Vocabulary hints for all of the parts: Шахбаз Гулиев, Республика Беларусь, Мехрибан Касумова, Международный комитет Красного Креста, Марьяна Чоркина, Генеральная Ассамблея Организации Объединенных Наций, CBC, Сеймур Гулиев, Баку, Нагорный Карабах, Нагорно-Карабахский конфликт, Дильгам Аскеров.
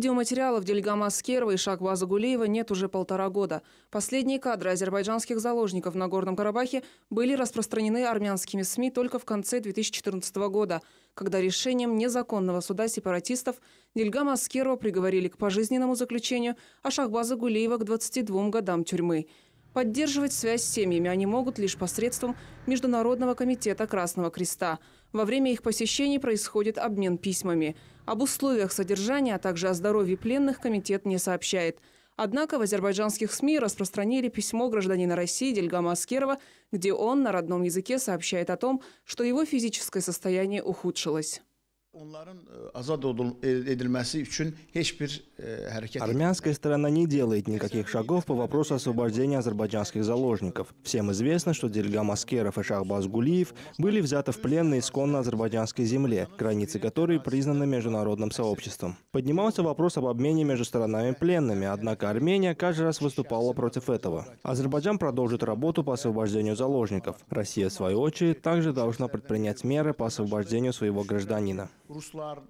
Видеоматериалов Дильгама Аскерова и Шахбаза Гулиева нет уже полтора года. Последние кадры азербайджанских заложников в Нагорном Карабахе были распространены армянскими СМИ только в конце 2014 года, когда решением незаконного суда сепаратистов Дильгама Аскерова приговорили к пожизненному заключению, а Шахбаза Гулиева к 22 годам тюрьмы. Поддерживать связь с семьями они могут лишь посредством Международного комитета Красного Креста. Во время их посещений происходит обмен письмами. Об условиях содержания, а также о здоровье пленных комитет не сообщает. Однако в азербайджанских СМИ распространили письмо гражданина России Дильгама Аскерова, где он на родном языке сообщает о том, что его физическое состояние ухудшилось. Армянская сторона не делает никаких шагов по вопросу освобождения азербайджанских заложников. Всем известно, что Дильгам Аскеров и Шахбаз Гулиев были взяты в плен на исконно азербайджанской земле, границы которой признаны международным сообществом. Поднимался вопрос об обмене между сторонами пленными, однако Армения каждый раз выступала против этого. Азербайджан продолжит работу по освобождению заложников. Россия, в свою очередь, также должна предпринять меры по освобождению своего гражданина. На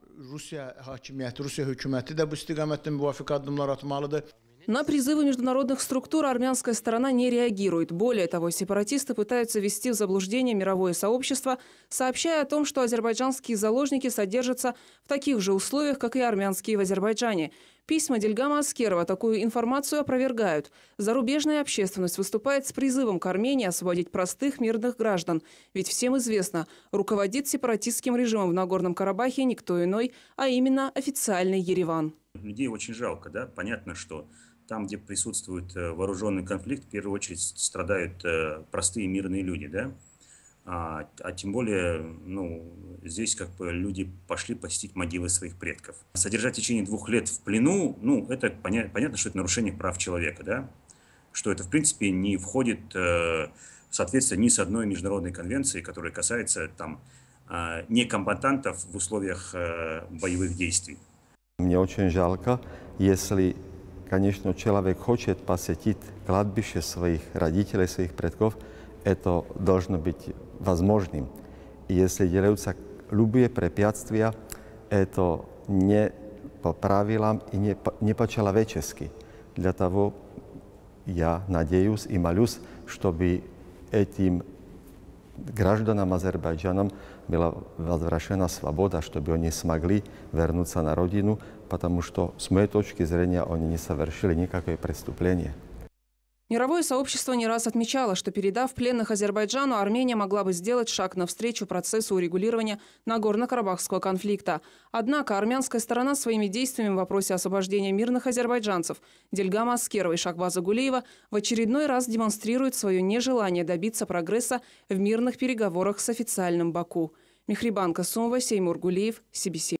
призывы международных структур армянская сторона не реагирует. Более того, сепаратисты пытаются ввести в заблуждение мировое сообщество, сообщая о том, что азербайджанские заложники содержатся в таких же условиях, как и армянские в Азербайджане. Письма Дильгама Аскерова такую информацию опровергают. Зарубежная общественность выступает с призывом к Армении освободить простых мирных граждан. Ведь всем известно, руководит сепаратистским режимом в Нагорном Карабахе никто иной, а именно официальный Ереван. Людей очень жалко, да? Понятно, что там, где присутствует вооруженный конфликт, в первую очередь страдают простые мирные люди, да? А тем более, здесь как бы люди пошли посетить могилы своих предков. Содержать в течение 2 лет в плену, это понятно, что это нарушение прав человека, да? Что это, в принципе, не входит в соответствие ни с одной международной конвенцией, которая касается некомбатантов в условиях боевых действий. Мне очень жалко, если, конечно, человек хочет посетить кладбище своих родителей, своих предков, это должно быть возможным. Если делаются любые препятствия, это не по правилам и не по-человечески. Для того я надеюсь и молюсь, чтобы этим гражданам Азербайджана была возвращена свобода, чтобы они смогли вернуться на родину, потому что, с моей точки зрения, они не совершили никакое преступление. Мировое сообщество не раз отмечало, что, передав пленных Азербайджану, Армения могла бы сделать шаг навстречу процессу урегулирования Нагорно-Карабахского конфликта. Однако армянская сторона своими действиями в вопросе освобождения мирных азербайджанцев Дильгама Аскерова и Шахбаза Гулиева в очередной раз демонстрирует свое нежелание добиться прогресса в мирных переговорах с официальным Баку. Мехрибан Касумова, Сеймур Гулиев, CBC.